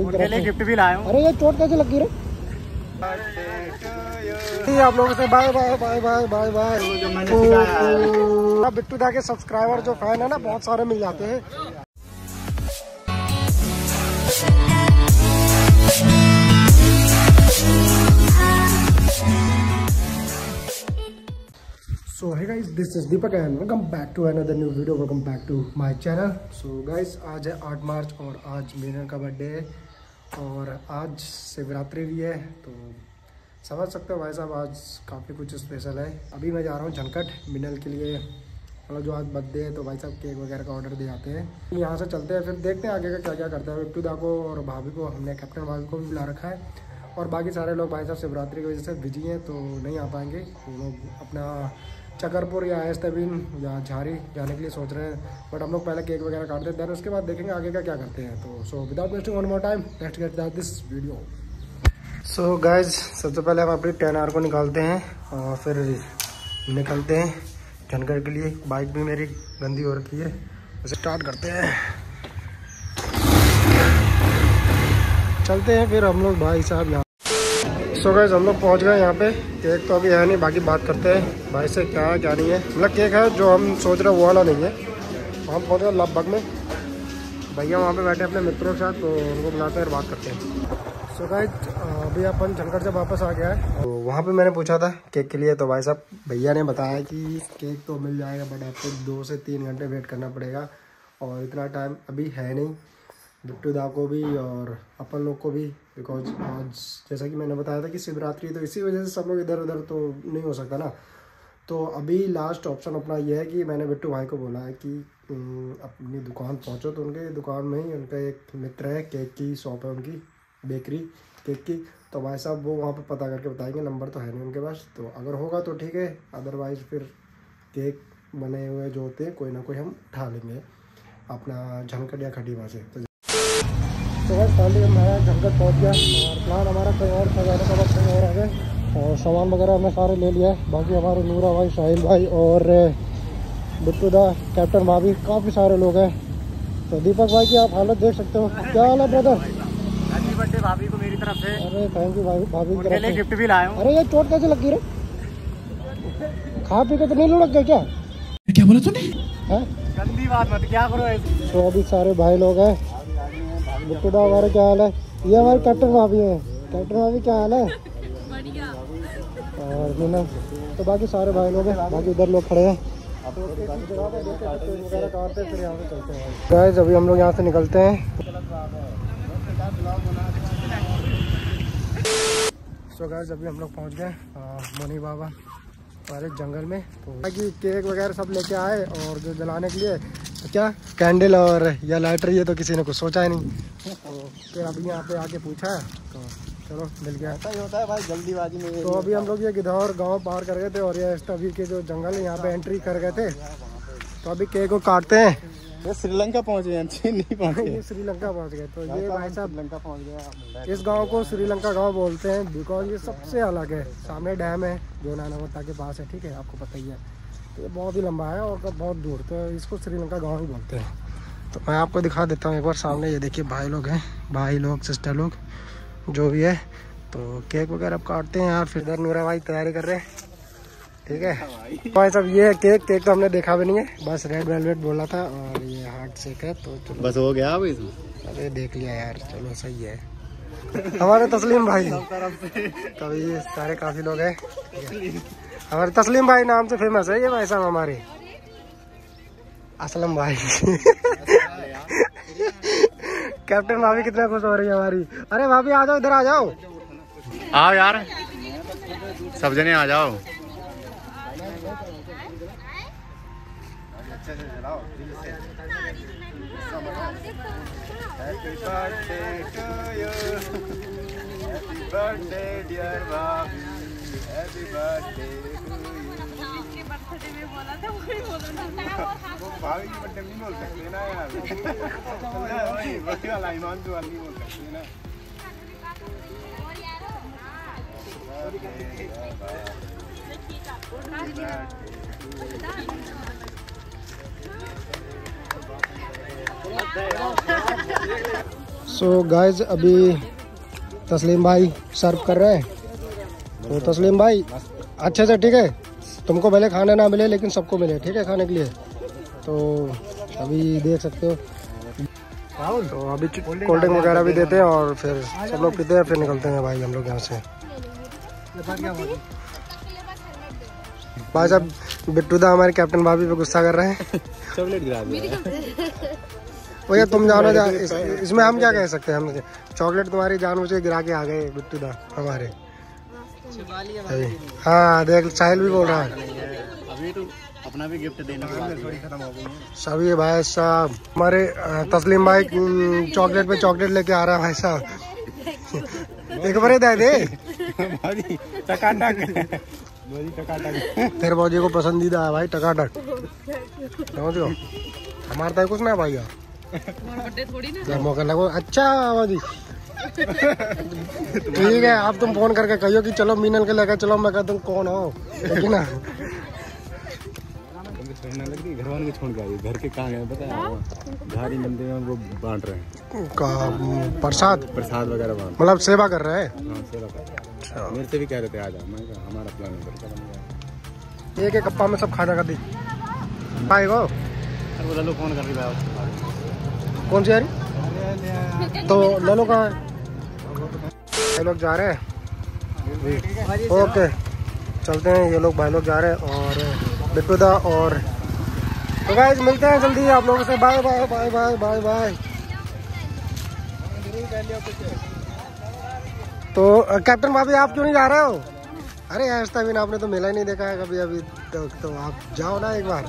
उनके लिए गिफ्ट भी लाया हूँ। अरे ये चोट कैसे लगी रे? आप लोगों से bye bye bye bye bye bye. Bittu da के सब्सक्राइबर जो फैन है ना बहुत सारे मिल जाते हैं। So hey guys, this is Deepak and welcome back to another new video, welcome back to my channel। So guys, आज है 8 मार्च और आज मीनल का बर्थडे है और आज शिवरात्रि भी है, तो समझ सकते हो भाई साहब आज काफ़ी कुछ स्पेशल है। अभी मैं जा रहा हूँ झनकट मीनल के लिए, मतलब जो आज बर्थडे है तो भाई साहब केक वगैरह का ऑर्डर दे जाते हैं। यहाँ से चलते हैं, फिर देखते हैं आगे का क्या क्या करता है। बिट्टू दा को और भाभी को, हमने कैप्टन भाभी को भी बुला रखा है और बाकी सारे लोग भाई साहब शिवरात्रि की वजह से बिजी हैं तो नहीं आ पाएंगे। वो लोग अपना चकरपुर या एस्तबीन या झारी जाने के लिए सोच रहे हैं, बट हम लोग पहले केक वगैरह काट देते हैं, उसके बाद देखेंगे आगे का क्या करते हैं। तो so without wasting one more time let's get this video. So guys, सबसे पहले हम अपनी 10 आवर को निकालते हैं और फिर निकलते हैं झनकट के लिए। बाइक भी मेरी गंदी हो रखी है, उसे स्टार्ट करते हैं, चलते हैं फिर हम लोग भाई साहब यहाँ। सो गाइस, हम लोग पहुँच गए यहाँ पे। केक तो अभी है नहीं, बाकी बात करते हैं भाई से क्या है क्या नहीं है। मतलब केक है जो हम सोच रहे हैं वो वाला नहीं है। हम पहुँच गए लगभग में, भैया वहाँ पे बैठे अपने मित्रों के साथ, तो उनको बुलाते हैं और बात करते हैं। सो गाइस, अभी अपन झनकट से वापस आ गया है। तो वहाँ पर मैंने पूछा था केक के लिए, तो भाई साहब भैया ने बताया कि केक तो मिल जाएगा बट आपको 2 से 3 घंटे वेट करना पड़ेगा और इतना टाइम अभी है नहीं बिट्टू दा को भी और अपन लोग को भी, बिकॉज आज जैसा कि मैंने बताया था कि शिवरात्रि, तो इसी वजह से सब लोग इधर उधर तो नहीं हो सकता ना। तो अभी लास्ट ऑप्शन अपना ये है कि मैंने बिट्टू भाई को बोला है कि अपनी दुकान पहुंचो, तो उनके दुकान में ही उनका एक मित्र है, केक की शॉप है उनकी, बेकरी केक की, तो भाई साहब वो वहाँ पर पता करके बताएंगे। नंबर तो है नहीं उनके पास, तो अगर होगा तो ठीक है, अदरवाइज़ फिर केक बने हुए जो होते हैं कोई ना कोई हम उठा लेंगे अपना झनकट या खटीमा से। तो फाइनली हमारा झनकट पहुँच गया और प्लान हमारा कहीं और था, जाने का वक्त कहीं और आ गए और सामान वगैरह हमने सारे ले लिया है। बाकी हमारे नूरा भाई, साहिल भाई और बिट्टू दा, कैप्टन भाभी, काफ़ी सारे लोग हैं। तो दीपक भाई की आप हालत देख सकते हो, क्या हाल है ब्रदर? हैप्पी बर्थडे भाभी को मेरी तरफ से। अरे थैंक यू भाभी, भाभी की तरफ से गिफ्ट भी लाया हूं। अरे ये चोट कैसे लगी रे? खा पी के तो नहीं लुढ़क गए क्या? क्या बोला तूने? गंदी बात मत क्या करो। तो अभी सारे भाई लोग हैं। बिट्टू दा हमारे क्या हाल है? ये हमारे कैप्टन भाभी है। कैप्टन भाभी क्या हाल है? और मीनल, तो बाकी सारे भाई लोग हैं, बाकी उधर लोग खड़े हैं। गाइस, अभी हम लोग यहाँ से निकलते हैं। सो गाइस, अभी हम लोग पहुँच गए मोनी बाबा सारे जंगल में, तो बाकी केक वगैरह सब लेके आए और जो जलाने के लिए क्या कैंडल और या लाइटर, ये तो किसी ने कुछ सोचा ही नहीं। तो फिर अभी यहाँ पे आके पूछा तो चलो मिल गया। ऐसा ही होता है भाई जल्दीबाजी में। तो अभी हम लोग ये गिधौर गांव पार कर गए थे और ये तभी के जो जंगल है यहाँ पे एंट्री कर गए थे। तो अभी केक को काटते हैं। ये श्रीलंका पहुँच गए, नहीं पहुँचे, श्रीलंका पहुँच गए। तो ये भाई साहब श्रीलंका पहुँच गया। इस गाँव को श्रीलंका गाँव बोलते हैं बिकॉज ये सबसे अलग है। सामने डैम है जो नानावता के पास है, ठीक है, आपको पता ही है। तो ये बहुत ही लंबा है और बहुत दूर, तो इसको श्रीलंका गांव ही बोलते हैं। तो मैं आपको दिखा देता हूँ एक बार सामने, ये देखिए भाई लोग हैं, भाई लोग, सिस्टर लोग, जो भी है। तो केक वगैरह अब काटते हैं यार। फिर इधर नूरा भाई तैयारी कर रहे हैं, ठीक है भाई साहब। ये है केक, केक तो हमने देखा भी नहीं है, बस रेड वेलवेट बोला था और ये हार्ट शेक है। तो चलो बस हो गया भाई, अरे देख लिया यार, चलो सही है। हमारे तस्लीम भाई, तो ये सारे काफ़ी लोग हैं, हमारे तस्लीम भाई नाम से फेमस है ये भाई साहब, हमारे असलम भाई। कैप्टन भाभी कितना खुश हो रही है हमारी। अरे भाभी आ जाओ, इधर आ जाओ, आओ यार, सब जने आ जाओ। Happy birthday to you. इसके बर्थडे में बोला था, वही बोलना था। वो भाभी के बर्थडे में बोल सकते ना यार, वही वही वाला ईमान जो आदमी बोल सकते ना। और यार सो गाइस अभी तस्लीम भाई सर्व कर रहे हैं। तो तस्लीम भाई अच्छे से, ठीक है, तुमको भले खाना ना मिले लेकिन सबको मिले, ठीक है, खाने के लिए। तो अभी देख सकते हो, तो अभी कोल्ड ड्रिंक वगैरह भी देते हैं और फिर सब लोग पीते हैं, फिर निकलते हैं भाई हम लोग यहाँ से। भाई साहब बिट्टू दा हमारे कैप्टन भाभी पे गुस्सा कर रहे हैं, चॉकलेट गिरा दिया। भैया तुम जानो जा, इसमें हम क्या कह सकते हैं, हम चॉकलेट तुम्हारी जानबूझ के गिरा के आ गए बिट्टू दा हमारे। हाँ देख साहिल भी बोल रहा है, अपना भी गिफ्ट देना सभी है। भाई साहब हमारे तस्लीम भाई चॉकलेट पे चॉकलेट लेके आ रहा है भाई साहब। एक बार दे तेरे भाजी को पसंदीदा है भाई टकाटक, समझ लो। हमारे तो कुछ ना भाई यार, मौका लगो। अच्छा भाजी ठीक है, आप तुम फोन करके कहियो कि चलो मीनल के लेकर चलो, मैं कहता हूँ कौन हो, ठीक ना। घर छोड़ गए, घर के कहाँ गए पता है, मंदिर में वो बांट रहे हैं प्रसाद, प्रसाद वगैरह बांट, मतलब सेवा कर रहे हैं, सेवा कर रहे हैं। मेरे से भी कह रहे थे आ जाओ, मैं हमारा प्लान है एक कप्पा में सब खाना कर दी। भाई वो लल्लू फोन कर दी, कौन सी आ रही, तो लल्लू कहाँ है। ये लोग जा रहे हैं, ओके चलते हैं। ये लोग भाई लोग जा रहे हैं और बिट्टू दा, और तो गाइस मिलते हैं जल्दी आप लोगों से। Bye bye bye bye bye bye. तो कैप्टन भाभी आप क्यों नहीं जा रहे हो? अरे आज तक भी आपने तो मेला ही नहीं देखा है कभी अभी तक, तो आप जाओ ना एक बार।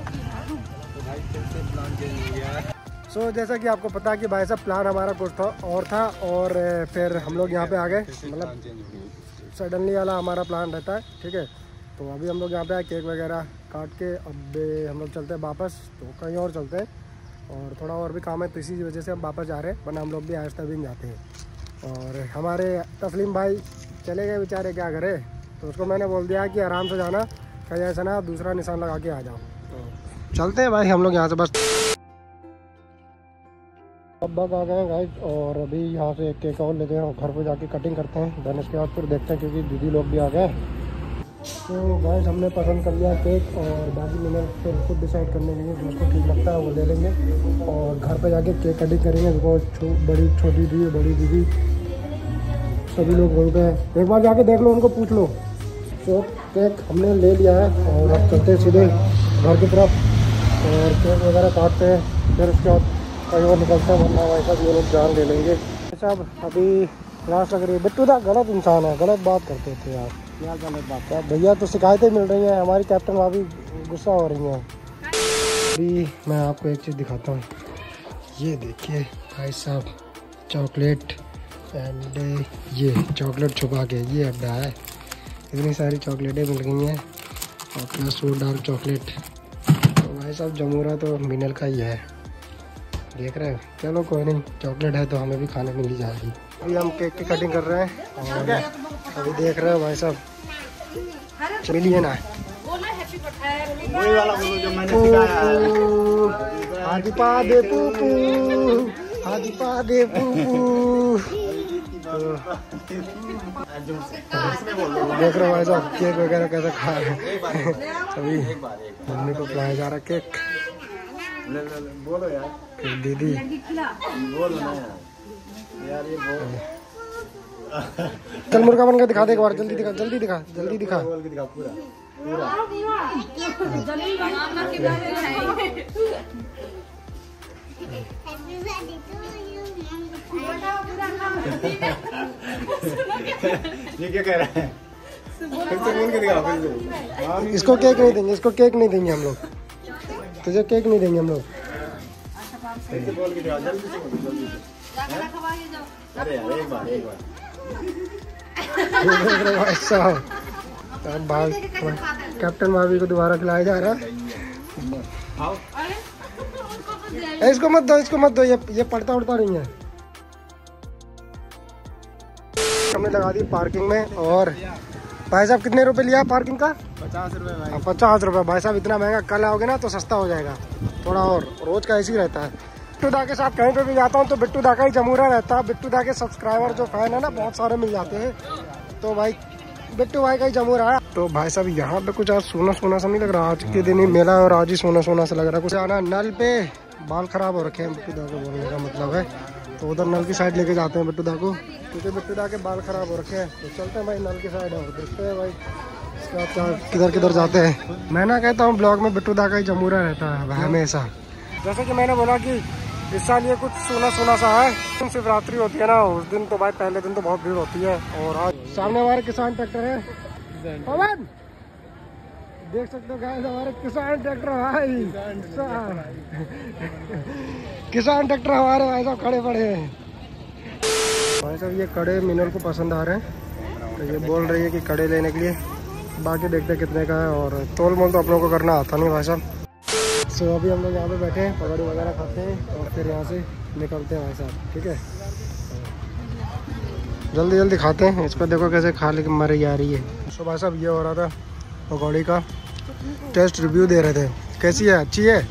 सो जैसा कि आपको पता कि भाई साहब प्लान हमारा कुछ था और था, और फिर हम लोग यहाँ पे आ गए, मतलब सडनली वाला हमारा प्लान रहता है, ठीक है। तो अभी हम लोग यहाँ पे आए, केक वगैरह काट के अब हम लोग चलते हैं वापस, तो कहीं और चलते हैं और थोड़ा और भी काम है, तो इसी वजह से हम वापस जा रहे हैं, वरना हम लोग भी आहिस्ता भी नहीं जाते हैं। और हमारे तस्लीम भाई चले गए बेचारे, क्या करे, तो उसको मैंने बोल दिया कि आराम से जाना, कहीं ऐसा ना दूसरा निशान लगा के आ जाओ। तो चलते हैं भाई हम लोग यहाँ से बस। अब बस आ गए गाइस, और अभी यहाँ से एक केक और लेते हैं, घर पर जाके कटिंग करते हैं, देन उसके बाद फिर देखते हैं, क्योंकि दीदी लोग भी आ गए। तो गाइस हमने पसंद कर लिया केक, और बाकी मिनल फिर खुद डिसाइड करने के लिए जो उसको ठीक लगता है वो ले लेंगे, और घर पे जाके केक कटिंग करेंगे। बड़ी छोटी दीदी, बड़ी दीदी सभी लोग बोल गए, एक बार जाके देख लो, उनको पूछ लो। तो केक हमने ले लिया है और अब चलते सीधे घर की तरफ, और केक वगैरह काटते हैं, फिर उसके बाद कहीं और निकलता है, वरना वैसा भी लोग जान ले लेंगे। साहब अभी क्लास लग रही है, बिट्टू दा गलत इंसान है, गलत बात करते थे यार, क्या गलत बात है भैया, तो शिकायतें मिल रही हैं, हमारी कैप्टन भाभी गुस्सा हो रही है। अभी मैं आपको एक चीज़ दिखाता हूँ, ये देखिए भाई साहब चॉकलेट, एंड ये चॉकलेट छुपा के ये अड्डा है, इतनी सारी चॉकलेटें मिल गई हैं, और प्लस वो डार्क चॉकलेट। तो भाई साहब जमूरा तो मिनल का ही है, देख रहे हैं, चलो कोई नहीं, चॉकलेट है तो हमें भी खाने मिल जाएगी। अभी हम केक की कटिंग कर रहे हैं और अभी देख रहे हैं भाई साहब, मिलिए ना हाथी पा दे पूपू, हाथी पा दे पूपू, देख रहे हो भाई साहब केक वगैरह कैसा खा रहे हैं। अभी मम्मी को खिलाया जा रहा है केक, बोलो यार दीदी, बोलो ना यार ये बोलो। चल मुर्गा बनकर दिखा दे एक बार, जल्दी दिखा, जल्दी दिखा, जल्दी दिखा, जल्दी दिखा पूरा पूरा। ये क्या कह रहा है, इसको केक नहीं देंगे, इसको केक नहीं देंगे हम लोग, तुझे केक नहीं देंगे हम लोग। कैप्टन भाभी को दोबारा खिलाया जा रहा है। इसको मत दो, इसको मत दो, ये पड़ता उड़ता नहीं है। हमने लगा दी पार्किंग में, और भाई साहब कितने रुपए लिया पार्किंग का? 50 रुपए। 50 रुपए भाई साहब इतना महंगा, कल आओगे ना तो सस्ता हो जाएगा थोड़ा, और रोज का ऐसे ही रहता है। बिट्टू दा के साथ कहीं पे भी जाता हूँ तो बिट्टू दा का ही जमूरा रहता है। बिट्टू दा के सब्सक्राइबर जो फैन है ना बहुत सारे मिल जाते हैं, तो भाई बिट्टू भाई का ही जमूरा है। तो भाई साहब यहाँ पे कुछ आज सोना सोना सा नहीं लग रहा, आज के दिन ही मेला और आज ही सोना सोना सा लग रहा है कुछ। आना नल पे बाल खराब हो रखे हैं बिट्टू दा को बोलने का मतलब है, तो उधर नल की साइड लेके जाते हैं बिट्टू दा को, क्योंकि बिट्टू दा के बाल खराब हो रखे हैं। तो चलते हैं भाई नल की साइड और देखते हैं भाई किधर किधर जाते हैं। मैं ना कहता हूँ ब्लॉग में बिट्टू दा का ही जमूरा रहता है हमेशा। जैसे कि मैंने बोला कि इस साल ये कुछ सोना सोना सा है, शिवरात्रि होती है ना उस दिन तो भाई पहले दिन तो बहुत भीड़ होती है। और आज सामने हमारे किसान ट्रैक्टर है, पवन देख सकते हो गाइस हमारे किसान ट्रैक्टर भाई, किसान ट्रैक्टर हमारे भाई साहब खड़े पड़े हैं। भाई साहब ये कड़े मिनल को पसंद आ रहे हैं, तो ये बोल रही है कि कड़े लेने के लिए, बाकी देखते कितने का है। और तोल मोल तो आप लोगों को करना आता नहीं भाई साहब। सो अभी हम लोग यहाँ पे बैठे हैं, पकौड़ी वगैरह खाते हैं और फिर यहाँ से निकलते हैं भाई साहब, ठीक है जल्दी जल्दी खाते हैं। इसको देखो कैसे खा ले मर ही आ रही है। सो भाई साहब ये हो रहा था पकौड़ी का टेस्ट रिव्यू दे रहे थे, कैसी है, अच्छी है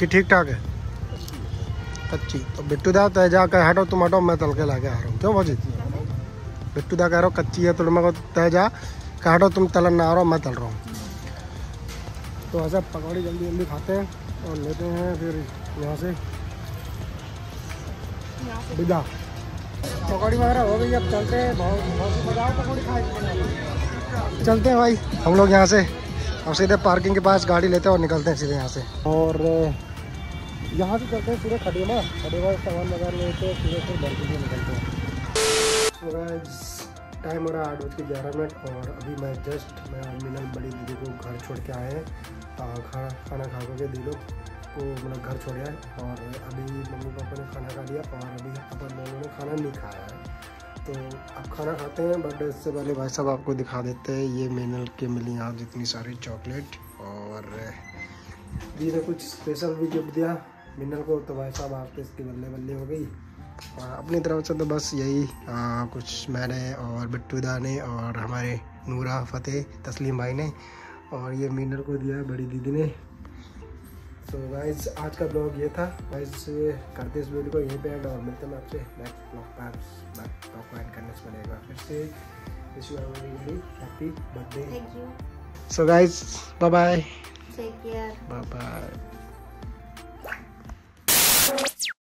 कि ठीक ठाक है, अच्छी। तो बिट्टू दा तो जा कर हटो तुम हटो, मैं तल के ला के आ रहा हूँ, क्यों भाजी बिट्टू दा कह रहा हूँ कच्ची है तुलमा को, तय जा कह हटो तुम तलन ना आ रहा हो, मैं तल रहा हूँ। तो ऐसा पकौड़ी जल्दी जल्दी खाते हैं और लेते हैं फिर यहाँ से बिदा। पकौड़ी वगैरह हो गई, अब चलते हैं, बहुत मजा पकौड़ी खाए। चलते हैं भाई हम लोग यहाँ से, अब सीधे पार्किंग के पास गाड़ी लेते हैं और निकलते हैं सीधे यहाँ से। और यहाँ से चलते हैं सीधे खटीमा, खटीमा सामान वगैरह लेते हैं सीधे फिर बर्फी से निकलते हैं। टाइम हो रहा 8:11 और अभी मैं जस्ट मिनल बड़ी दीदी को घर छोड़ के आए हैं, खाना खा के दी लोग को मतलब घर छोड़ आए। और अभी मम्मी पापा ने खाना खा लिया और अभी अपन लोगों ने खाना नहीं खाया है, तो अब खाना खाते हैं। बट इससे पहले भाई साहब आपको दिखा देते हैं ये मिनल के मिली यहाँ जितनी सारी चॉकलेट, और दी ने कुछ स्पेशल भी गिफ्ट दिया मिनल को। तो भाई साहब आपके इसकी बल्ले बल्ले हो गई। अपनी तरफ से तो बस यही कुछ मैंने और बिट्टू दा ने और हमारे नूरा फतेह तस्लीम भाई ने और ये मिनल को दिया बड़ी दीदी ने। तो गाइस आज का ब्लॉग ये था, गाइस करते इस वीडियो को यहीं पे एंड और मिलते हैं आपसे नेक्स्ट ब्लॉग पर। ब्लॉग को एंड करने से पहले एक बार फिर से wish you every happy birthday. So guys bye bye, take care, bye bye.